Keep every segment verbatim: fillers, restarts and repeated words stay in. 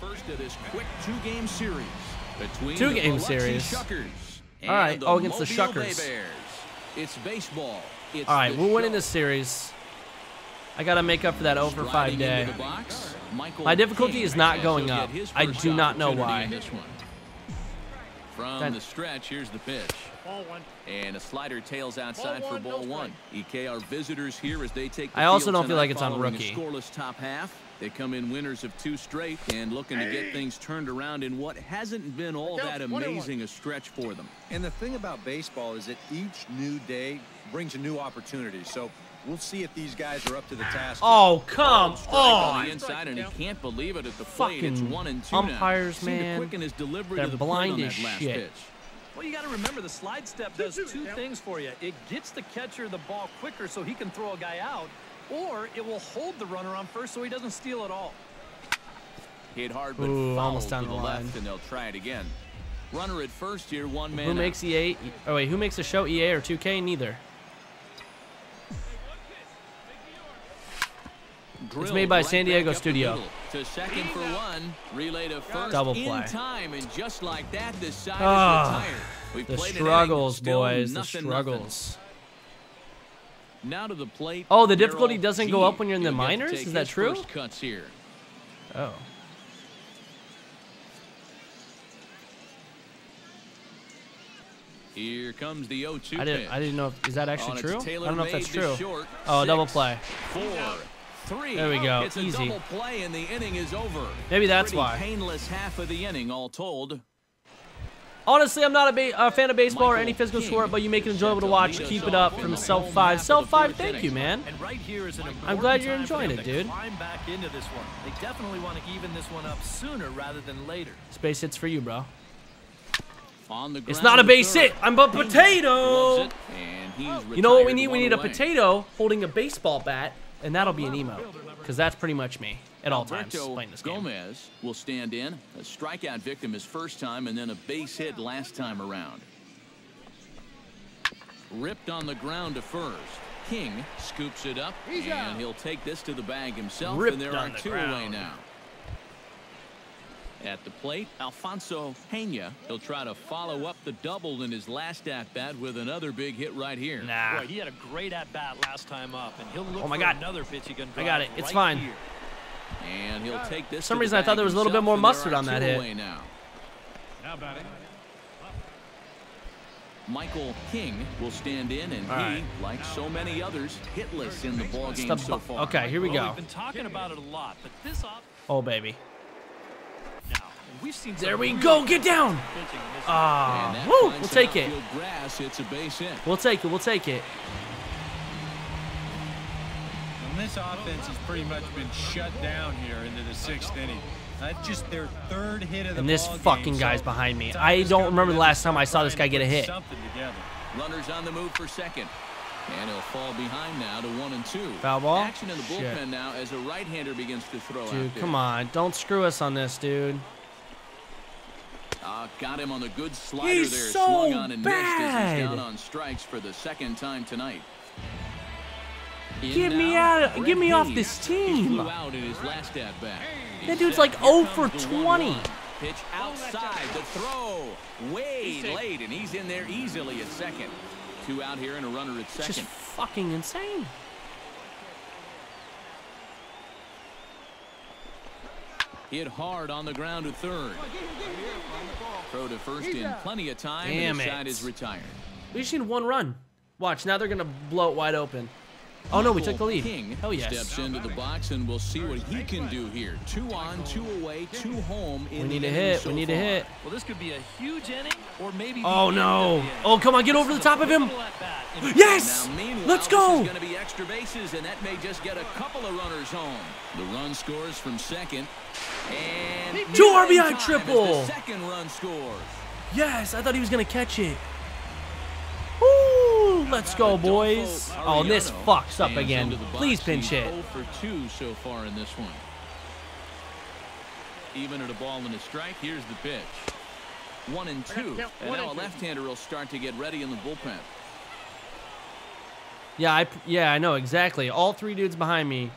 first of this quick two-game series between two-game series. All right. Oh, against the Shuckers. It's baseball. It's all right. We're winning this series. I gotta make up for that over five day. Box, my difficulty is not going up. I do not know why. From that. The stretch, here's the pitch. Ball one. And a slider tails outside ball one, for ball no one. E K are visitors here as they take the I also don't feel like it's on rookie. Scoreless top half. They come in winners of two straight and looking hey. to get things turned around in what hasn't been all that amazing a stretch for them. And the thing about baseball is that each new day brings a new opportunity. So we'll see if these guys are up to the task. Oh, come on. on the inside, and he can't believe it at the plate. It's one and two umpires, now. man. They're the blind as shit. Pitch. Well, you got to remember the slide step does two things for you. It gets the catcher the ball quicker so he can throw a guy out, or it will hold the runner on first so he doesn't steal at all. Hit hard, but Ooh, almost down to the line. Left, and they'll try it again. Runner at first here, one man. Who out. makes E A? Oh, wait, who makes the show, E A or two K? Neither. It's made by right San Diego Studio. To second for one, relay to first double play. In time, and just like that, this side oh, is we the struggles, inning, boys. Nothing, the struggles. Nothing. Now to the plate. Oh, the difficulty doesn't go up when you're in the minors. Is that true? Cuts here. Oh. Here comes the oh two. I didn't. I didn't know. If, is that actually true? I don't know if that's true. Short, oh, six, double play. Four. Three. There we go. It's easy. A double play and the inning is over. Maybe that's Pretty why. Painless half of the inning, all told. Honestly, I'm not a, ba a fan of baseball Michael or any physical King sport, but you make it enjoyable to watch. Keep it up from Self Five. Self Five, thank you, man. And right here is an I'm glad you're enjoying it, dude. Back into this one. They definitely want to even this one up sooner rather than later. Space hits for you, bro. On the it's not a base hit. I'm a potato. And he's you know what we need? We need away. a potato holding a baseball bat. And that'll be an emote, because that's pretty much me at all times playing this game. Gomez will stand in. A strikeout victim his first time and then a base hit last time around. Ripped on the ground to first. King scoops it up, and he'll take this to the bag himself. Ripped and there are the two ground. away now. At the plate, Alfonso Peña. He'll try to follow up the double in his last at-bat with another big hit right here. Nah. Boy, he had a great at-bat last time up, and he'll look oh my for God. another pitch he can I got it. It's right fine. Here. And he'll take this. For some reason, I thought there was a little bit more mustard on that hit. Now. Now batting. Michael King will stand in, and right. he, like so many others, hitless in the ballgame so far. Okay, here we go. We've been talking about it a lot, but this off oh, baby. We've seen there we go. Get down. Ah, uh, woo. We'll take it. Grass, it's a base hit. We'll take it. We'll take it. And this offense has pretty much been shut down here into the sixth inning. That's just their third hit of the And this ball fucking game, guy's so behind me. I don't remember the last time I saw this guy get a hit. Runners on the move for second. And he'll fall behind now to one and two. Foul ball. Action in the bullpen Shit. now as a right-hander begins to throw. Dude, out come on. Don't screw us on this, dude. Uh, got him on the good slider he's there. So Swung on and bad. missed as he's down on strikes for the second time tonight. In get now, me out! Get me off this team! Out in his last at bat. Hey. That dude's like zero for twenty. Pitch outside the throw, way late, and he's in there easily at second. Two out here and a runner at second. Just fucking insane. Hit hard on the ground at third. Throw to first in plenty of time. Damn and side is retired. We just need one run. Watch, now they're going to blow it wide open. Oh, Michael no, we took the lead. King Hell yes. steps into the box, and we'll see what he can do here. Two on, two away, two home. In we need a hit. So we need a hit. Well, this could be a huge inning, or maybe... Oh, no. Oh, come on. Get over the top of him. Yes! Let's go! There's going to be extra bases, and that may just get a couple of runners home. The run scores from second. And two R B I triple. Second run scores. Yes, I thought he was going to catch it. Woo, let's go, boys. Oh, this fucks up again. Please pinch hit. oh for two so far in this one. Even at a ball and a strike, here's the pitch. One and two. And now a left-hander will start to get ready in the bullpen. Yeah, I yeah, I know exactly. All three dudes behind me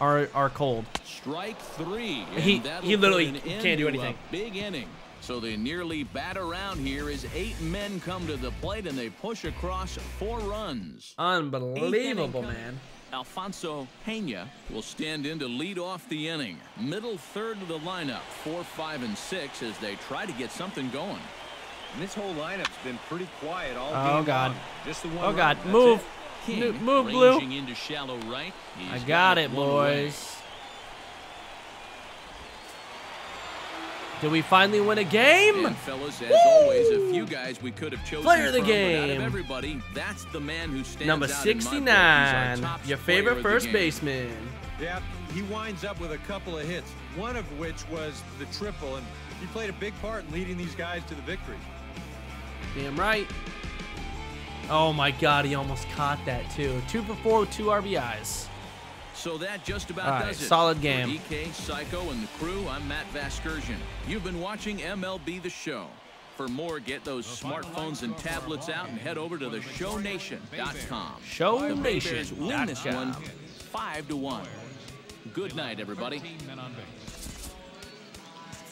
are are cold. Strike three. He he literally can't do anything. Big inning. So they nearly bat around here as eight men come to the plate and they push across four runs. Unbelievable, man. Alfonso Peña will stand in to lead off the inning. Middle third of the lineup, four, five, and six as they try to get something going. And this whole lineup's been pretty quiet all game. Oh God! Just the one oh God! Run. Move, King, move, Blue. Into shallow right. I got it, boys. Did we finally win a game? And fellas, as Woo! always, a few guys we could have chosen. Player of the game. Out of everybody, that's the man who stands number sixty-nine. Out your favorite first baseman. Yeah, he winds up with a couple of hits, one of which was the triple, and he played a big part in leading these guys to the victory. Damn right. Oh my God, he almost caught that too. Two for four with two R B Is. So that just about right, does it. Solid game. E K, Psycho, and the crew, I'm Matt Vasgersian. You've been watching M L B The Show. For more, get those smartphones and tablets out and head over to the show nation dot com. show nation dot com. Win this one five to one. Good night, everybody.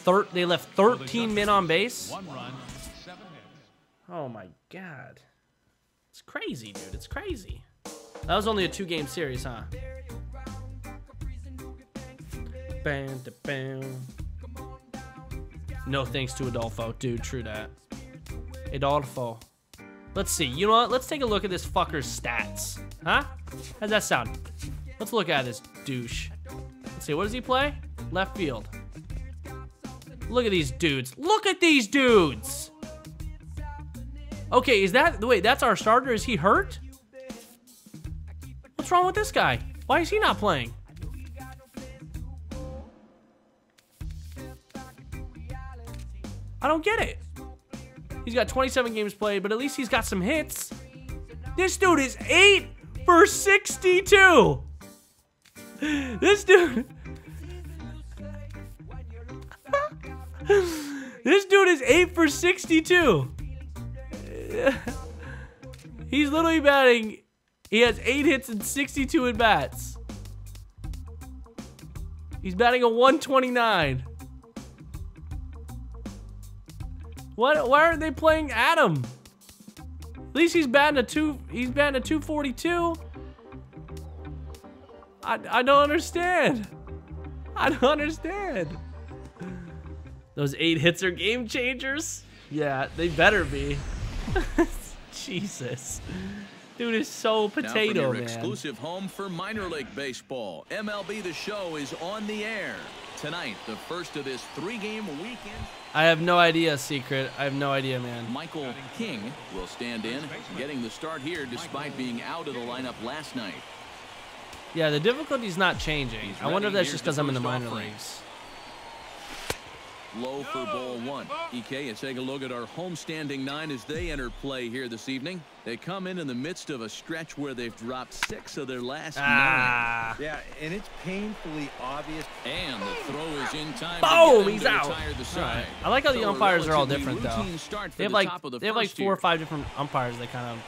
Thir they left thirteen men on base. Oh, my God. It's crazy, dude. It's crazy. That was only a two game series, huh? No thanks to Adolfo, dude. True that. Adolfo. Let's see. You know what? Let's take a look at this fucker's stats. Huh? How's that sound? Let's look at this douche. Let's see. What does he play? Left field. Look at these dudes. Look at these dudes. Okay, is that... Wait, that's our starter. Is he hurt? What's wrong with this guy? Why is he not playing? I don't get it. He's got twenty-seven games played, but at least he's got some hits. This dude is eight for sixty-two. This dude. This dude is eight for sixty-two. He's literally batting. He has eight hits and sixty-two at bats. He's batting a one twenty-nine. What? Why aren't they playing Adam? At least he's batting a two. He's batting a two forty-two. I I don't understand. I don't understand. Those eight hits are game changers. Yeah, they better be. Jesus, dude is so potato, now for your man. Exclusive home for minor league baseball. M L B The Show is on the air. Tonight, the first of this three game weekend. I have no idea, Secret. I have no idea, man. Michael King will stand in, getting the start here despite being out of the lineup last night. Yeah, the difficulty's not changing. I wonder if that's just because I'm in the minor leagues. Low for ball one. E K, let's take a look at our homestanding nine as they enter play here this evening. They come in in the midst of a stretch where they've dropped six of their last ah. nine. Yeah, and it's painfully obvious. And the throw is in time. Boom! He's out. The right. I like how so the umpires are all different, though. They have like the they have like four or five different umpires. They kind of,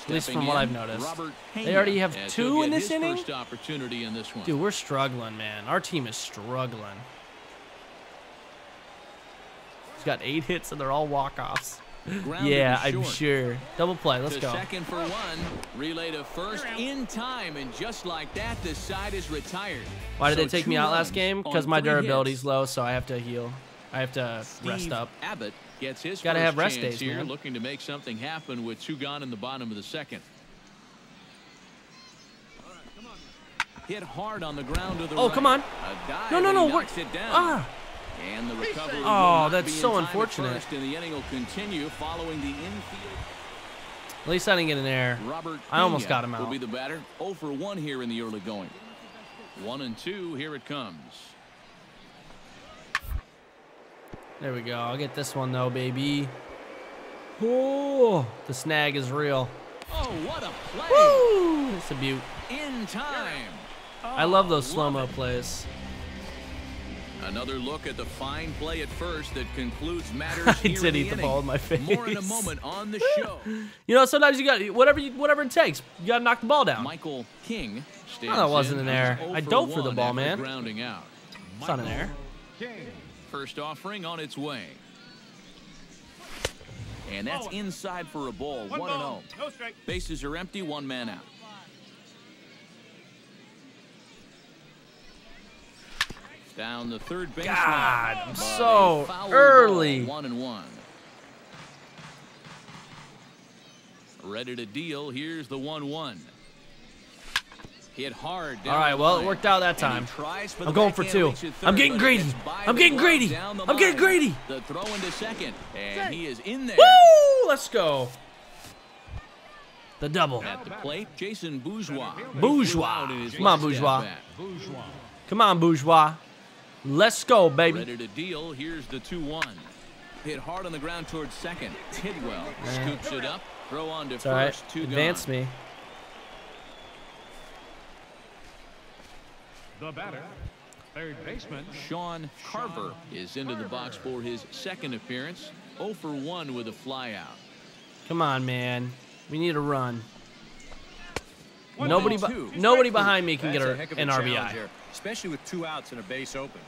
Stepping at least from in, what I've noticed, Robert they already have two in this inning. First opportunity in this one. Dude, we're struggling, man. Our team is struggling. Got eight hits and they're all walk-offs. Yeah, I'm sure. Double play. Let's go. Second for one. Relay to first in time, and just like that, the side is retired. Why did they take me out last game? Because my durability's low, so I have to heal. I have to rest up. Abbott gets his gotta have rest days here. Man. Looking to make something happen with two gone in the bottom of the second. Hit hard on the ground to the right. Oh, come on! No, no, no! What? Ah. And the recovery oh, that's so unfortunate. And the inning will continue following the infield. At least I didn't get an error. Robert I almost got him out. Will be the batter. oh for one here in the early going. one and two, here it comes. There we go. I'll get this one, though, baby. Oh, the snag is real. Oh, what a play. Woo! It's a beaut. In time. Oh, I love those slow-mo plays. Another look at the fine play at first that concludes matters. I here did eat the, the ball in my face. More in a moment on the show. You know, sometimes you got whatever you, whatever it takes. You got to knock the ball down. Michael King No, that wasn't in, an error. I dove for the ball, man. Grounding out. It's not an error. First offering on its way. And that's inside for a ball. One and oh. Bases are empty. One man out. Down the third baseline. God, so early. One and one. Ready to deal. Here's the one one. Hit hard. All right, well, it worked out that time. I'm going for two. I'm getting greedy. I'm getting greedy. I'm getting greedy. The throw into second, and he is in there. Woo! Let's go. The double. At the plate, Jason Bourgeois. Bourgeois. Come on, Bourgeois. Come on, Bourgeois. Let's go, baby. Ready to deal. Here's the two one. Hit hard on the ground towards second. Tidwell scoops it up. Throw on to first. Two gone. Advance me. The batter, third baseman, Sean Carver, is into the box for his second appearance. oh for one with a flyout. Come on, man. We need a run. One nobody be nobody behind me can That's get a, an R B I. Here, especially with two outs and a base open.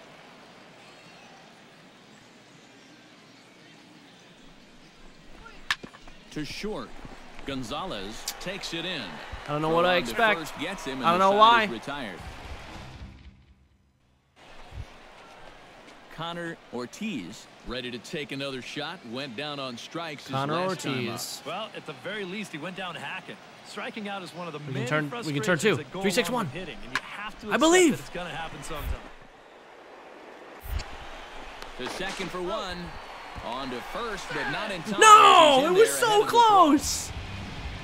To short. Gonzalez takes it in. I don't know Throw what I expect. Gets him, I don't know why. Retired. Connor Ortiz ready to take another shot. Went down on strikes. Connor Ortiz. Well, at the very least, he went down hacking. Striking out is one of the main frustrations. We can turn two. Three, six, one. Hitting, and you have to I believe. It's going to happen sometime. To second for one. On to first, but not in time. No, it was so close.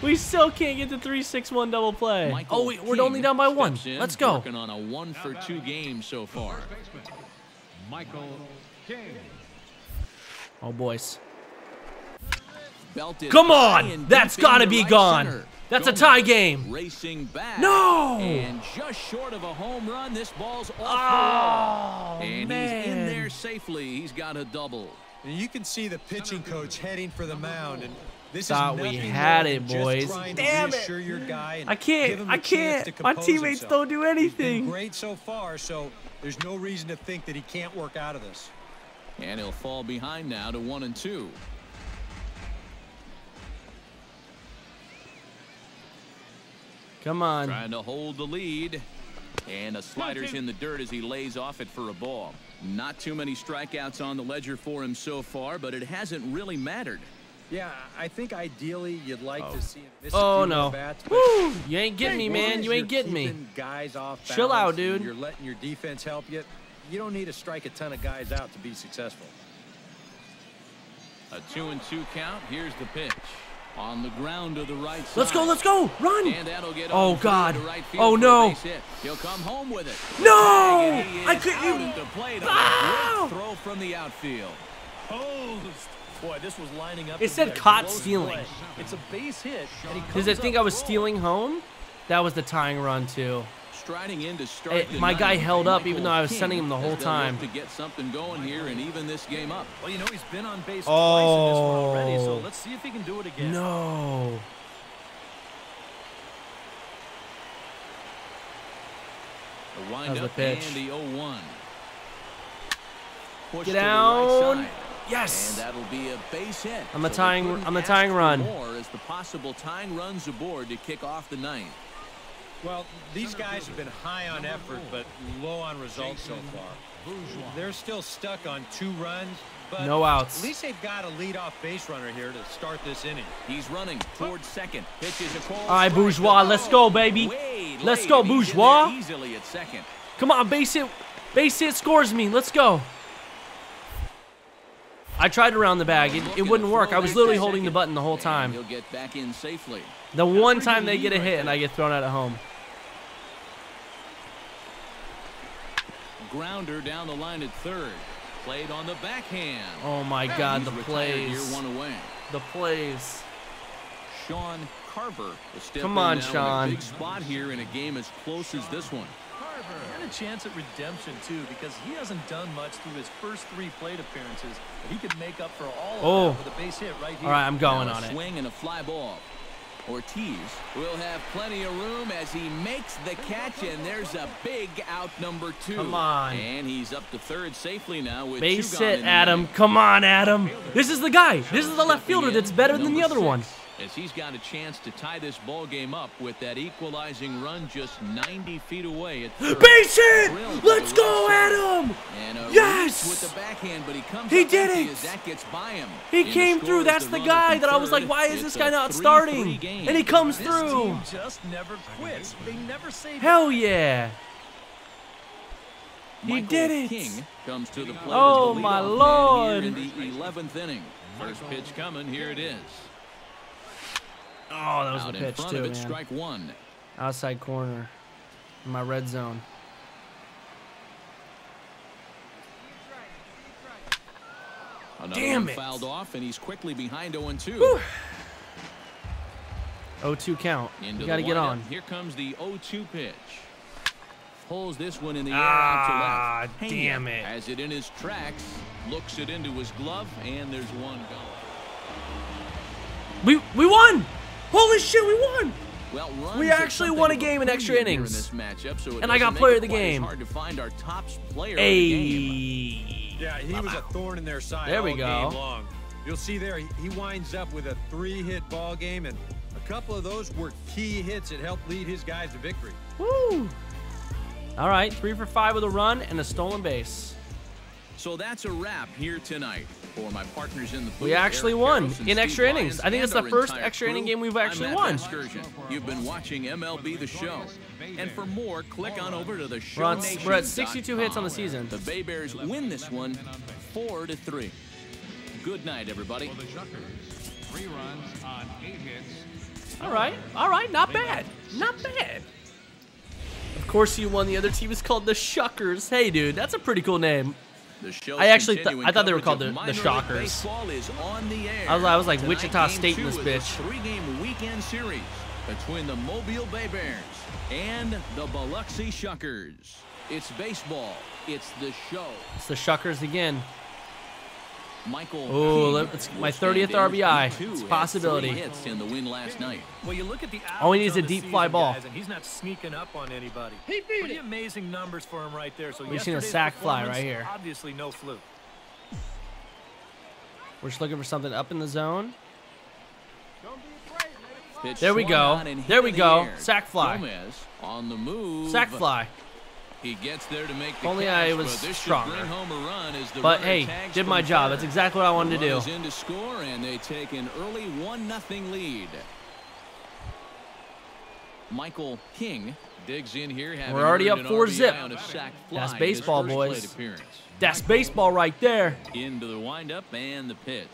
We still can't get the three six one double play. Michael oh, wait, we're only down by one. In, Let's go. Working on a one for two game so far. Michael King. Oh, boys. Belted Come on. That's got to be right gone. Center. That's Gomez a tie game. Racing back. No. And just short of a home run, this ball's off. Oh, and man. He's in there safely. He's got a double. And you can see the pitching coach heading for the mound. And this Thought is we had it, boys. Damn it. Your guy I can't. I can't. My teammates himself. Don't do anything. Great so far, so there's no reason to think that he can't work out of this. And he'll fall behind now to one and two. Come on. Trying to hold the lead. And a slider's in the dirt as he lays off it for a ball. Not too many strikeouts on the ledger for him so far, but it hasn't really mattered. Yeah, I think ideally you'd like oh. to see him miss oh, a few no. bats. Woo! You ain't getting me, man. You ain't getting me. Guys off balance, chill out, dude. You're letting your defense help you. You don't need to strike a ton of guys out to be successful. A two and two count. Here's the pitch. On the ground to the right side. Let's go, let's go. Run. And that'll get oh, God. Right oh, no. He'll come home with it. No. I couldn't. Ah! Throw from the outfield. Oh, boy, this was lining up. It said caught stealing. Play. It's a base hit. Because I think I was roll. stealing home. That was the tying run, too. Striding in to start it, the my guy held up, Michael even though I was King sending him the whole time. To get something going here and even this game up. Well, you know he's been on base oh. twice in this one already, so let's see if he can do it again. No. The wind up the pitch. And the oh one. Pushed Get down. Right yes. And that'll be a base hit. I'm so a tying. I'm a tying run. More as the possible tying runs aboard to kick off the ninth. Well, these guys have been high on effort, but low on results so far. They're still stuck on two runs, but no outs. At least they've got a leadoff base runner here to start this inning. He's running towards second. Pitches a call. All right, Bourgeois, let's go, baby. Let's go, Bourgeois. Easily at second. Come on, base hit. Base hit scores me. Let's go. I tried to round the bag. It, it wouldn't work. I was literally holding the button the whole time. He'll get back in safely. The one time they get a hit and I get thrown out at home. Grounder down the line at third. Played on the backhand. Oh my God, the plays. One away. The plays. Sean Carver. Come on, Sean. Big spot here in a game as close as this one. And a chance at redemption too, because he hasn't done much through his first three plate appearances. But he could make up for all of oh. that with a base hit right here. All right, I'm going now on a it. Swing and a fly ball. Ortiz will have plenty of room as he makes the catch, and there's a big out number two. Come on. And he's up to third safely now. With base hit, Adam. Come on, Adam. This is the guy. This is the left fielder that's better than the other one. As he's got a chance to tie this ball game up with that equalizing run just ninety feet away. At base hit! Let's go, Adam! Yes! With the backhand, but he comes he did it! That gets by him. He and came through. That's the, the guy that I was like, why is this guy not three, starting? Three and he comes this through. Just never quits. They never say hell yeah! He Michael did it! King comes to the plate oh, the my Lord! In the eleventh inning. First pitch coming. Here it is. Oh, that was out the pitch too, it, man. Strike one. Outside corner, in my red zone. Another damn it! Fouled off, and he's quickly behind oh and two. oh two count. Into you gotta get on. Here comes the oh two pitch. Pulls this one in the air ah, out to left. Damn it! Has it in his tracks. Looks it into his glove, and there's one gone. We we won! Holy shit, we won! Well, we actually won a game in extra innings. In this matchup, so and I got player of the game. Hard to find our tops player hey. Of the game. Yeah, he wow. was a thorn in their side there we all go. Game long. You'll see there, he, he winds up with a three-hit ball game, and a couple of those were key hits that helped lead his guys to victory. Woo! All right, three for five with a run and a stolen base. So that's a wrap here tonight. For my partners in the booth, we actually won in extra innings. I think it's the first extra inning game we've actually won. You've been watching M L B The Show. And for more, click on over to the show. We're at sixty-two hits on the season. The Bay Bears win this one four to three. Good night, everybody. For the Shuckers, three runs on eight hits. All right. All right. Not bad. Not bad. Of course you won. The other team is called the Shuckers. Hey, dude, that's a pretty cool name. I actually th I thought they were called the, the Shockers. I was, I was like, Wichita State in this bitch. Three-game weekend series between the Mobile Bay Bears and the Biloxi Shuckers. It's baseball. It's the show. It's the Shuckers again. Michael oh, my thirtieth R B I. It's a possibility. Hits in the win last night. Well, you look at the all he needs is a deep fly ball. Guys, and he's not sneaking up on anybody. He beat pretty it. Amazing numbers for him right there. So we've seen a sack fly right here. Obviously, no fluke. We're just looking for something up in the zone. There we go. There we go. Sack fly. Gomez on the move. Sack fly. He gets there to make the only catch, I was stronger. Home a run as the but hey, did my job. Third. That's exactly what I wanted to do. In to score, and they take an early one nothing lead. Michael King digs in here. We're already up four R B I zip. That's baseball, boys. That's baseball right there. Into the windup and the pitch.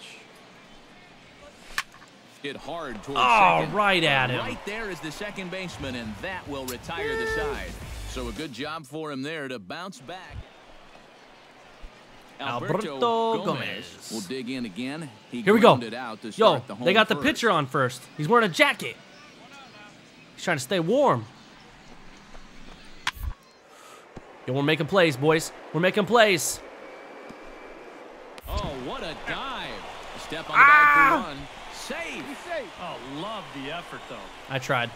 Hit hard towards oh, second. Right at him. Right there is the second baseman, and that will retire yeah. the side. So a good job for him there to bounce back. Alberto, Alberto Gomez will dig in again. He here we go. Out to yo, the they got first. The pitcher on first. He's wearing a jacket. He's trying to stay warm. Yo, we're making plays, boys. We're making plays. Oh, what a dive. A step on the ah! bag for one. Save. Save. Oh, love the effort, though. I tried.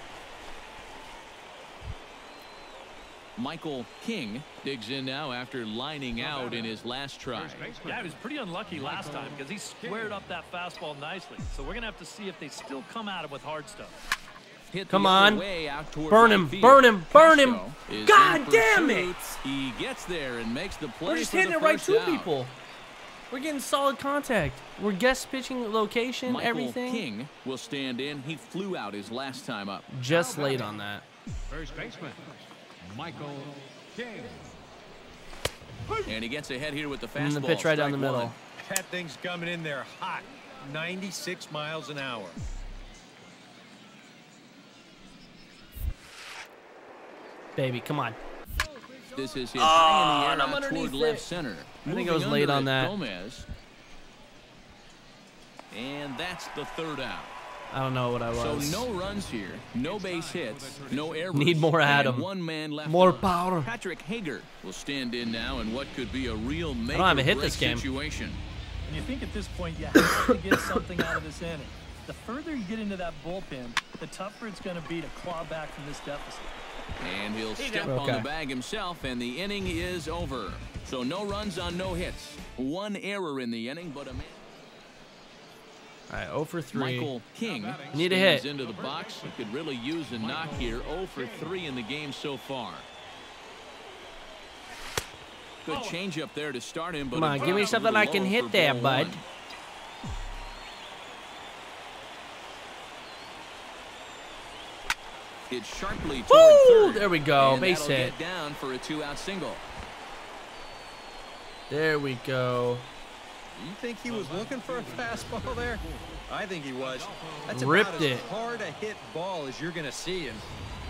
Michael King digs in now after lining out in his last try. Yeah, he was pretty unlucky last time because he squared up that fastball nicely. So we're gonna have to see if they still come at him with hard stuff. Hit come on, burn him, burn him, burn him! God damn it! He gets there and makes the play. We're just hitting it right to people. We're getting solid contact. We're guest pitching location, Michael everything. Michael King will stand in. He flew out his last time up. Just late on that. First baseman. Michael King. And he gets ahead here with the fastball. And the pitch right down the middle. That thing's coming in there hot. ninety-six miles an hour. Baby, come on. This is his oh, high in the air out toward left center. I think I was late on that. Gomez. And that's the third out. I don't know what I was. So no runs here, no base hits, no errors. Need more Adam. One man left more power. Patrick Hager will stand in now, and what could be a real make I don't have a hit this game. Situation. And you think at this point you have to get something out of this inning. The further you get into that bullpen, the tougher it's going to be to claw back from this deficit. And he'll step okay. on the bag himself, and the inning is over. So no runs on no hits. One error in the inning, but a man. All right, oh for three. Michael King need a hit into the box. He could really use a knock here. oh for three in the game so far. Good change up there to start him. But come on, give me something I can hit there, bud. One. It's sharply toward third. There we go. And base hit. Down for a two-out single. There we go. You think he was looking for a fastball there? I think he was. That's ripped about it. As hard a hit ball as you're going to see, and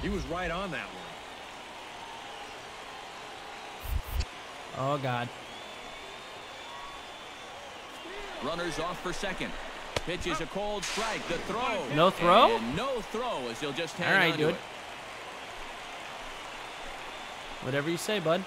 he was right on that one. Oh, God. Runners off for second. Pitch is a cold strike. The throw. No throw? And no throw as he'll just hang on. All right, dude. It. Whatever you say, bud.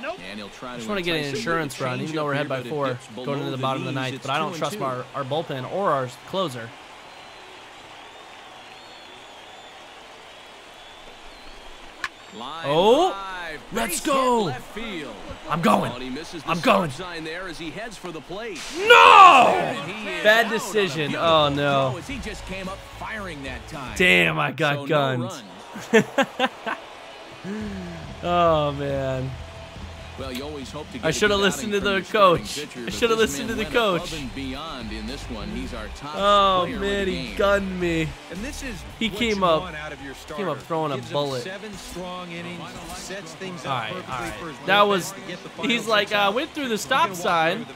Nope. And he'll try to I just want to get an insurance run, even though we're ahead by four, going into the bottom of the ninth. But I don't trust our, our bullpen or our closer. Line oh! Let's go. I'm going. I'm going. No! Bad decision. Oh, no. Damn, I got guns. Oh, man. I should have listened to the coach. I should have listened to the coach. Oh, man, he gunned me. He came up, came up throwing a bullet. All right, all right. That was, he's like, I went through the stop sign.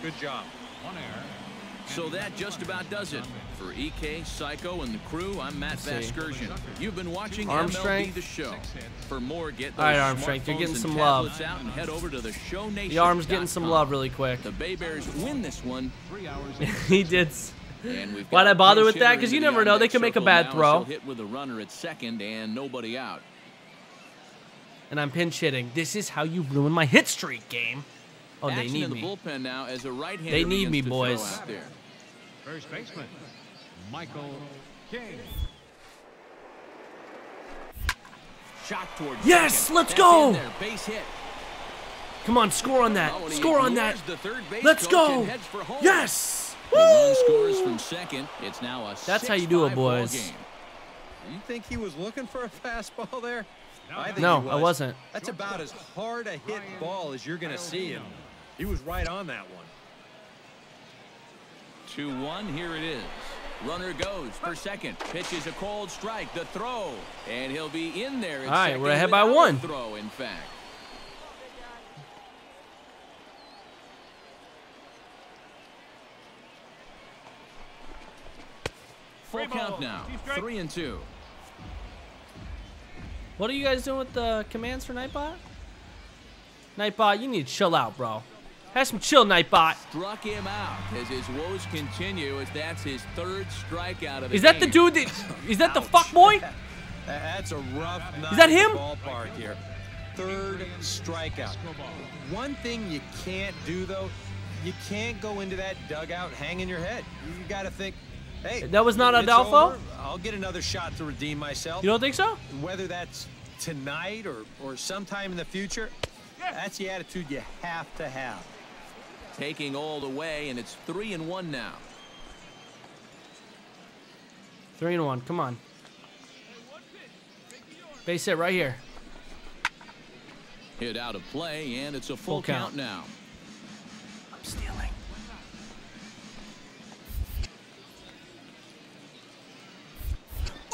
Good job. So that just about does it. For E K, Psycho, and the crew, I'm Matt Vasgersian. You've been watching M L B The Show. For more, get those All right, Arm Strength, you're getting some love. Out and head over to the, show nation the Arm's getting some love really quick. The Bay Bears win this one. He did. Why'd I bother with that? Because you never know. They can make a bad throw. Hit with a runner at second and nobody out. And I'm pinch hitting. This is how you ruin my hit streak game. Oh, they need me. They need me, boys. First baseman. Michael King. Shot toward yes, second. Let's go. There, base hit. Come on, score on that. Score on that. Let's go. Yes. Woo! Scores from second. It's now a that's how you do it, boys. You think he was looking for a fastball there? I think no, was. I wasn't. That's about as hard a hit ball as you're going to see him. He was right on that one. two one. Here it is. Runner goes for second. Pitch is a cold strike. The throw, and he'll be in there. All right, we're ahead by one. Throw, in fact. Full count now. Three and two. What are you guys doing with the commands for Nightbot? Nightbot, you need to chill out, bro. Have some chill, Nightbot. Struck him out as his woes continue, as that's his third strikeout of the Is that game. The dude that... Is that the fuck boy? That's a rough night. Is that him? Ballpark here. Third strikeout. One thing you can't do, though, you can't go into that dugout hanging your head. You got to think, hey... That was not Adolfo? Over, I'll get another shot to redeem myself. You don't think so? Whether that's tonight or, or sometime in the future, that's the attitude you have to have. Taking all the way, and it's three and one now. Three and one. Come on. Base hit right here. Hit out of play, and it's a full, full count. count now. I'm stealing.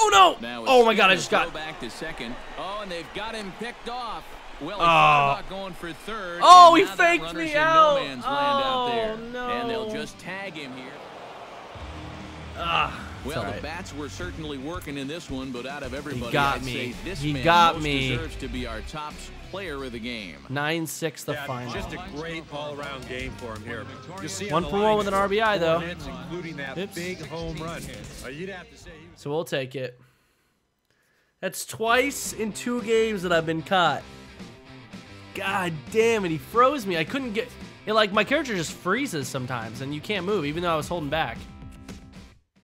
Oh no! Oh my God! I just got back to second. Oh, and they've got him picked off. Well, oh. Going for third, oh, he faked me out. No man's oh, land out there, no. And they'll just tag him here. Ah, well, right. The bats were certainly working in this one, but out of everybody, he got I'd me. Say this he man got most me. Deserves to be our top player of the game. nine six the yeah, final. Just a great all-around game for him here. You see one for one with an R B I, though. Including that Oops. Big home run. Uh, you'd have to say so we'll take it. That's twice in two games that I've been caught. God damn it, he froze me. I couldn't get... It, like, my character just freezes sometimes, and you can't move, even though I was holding back.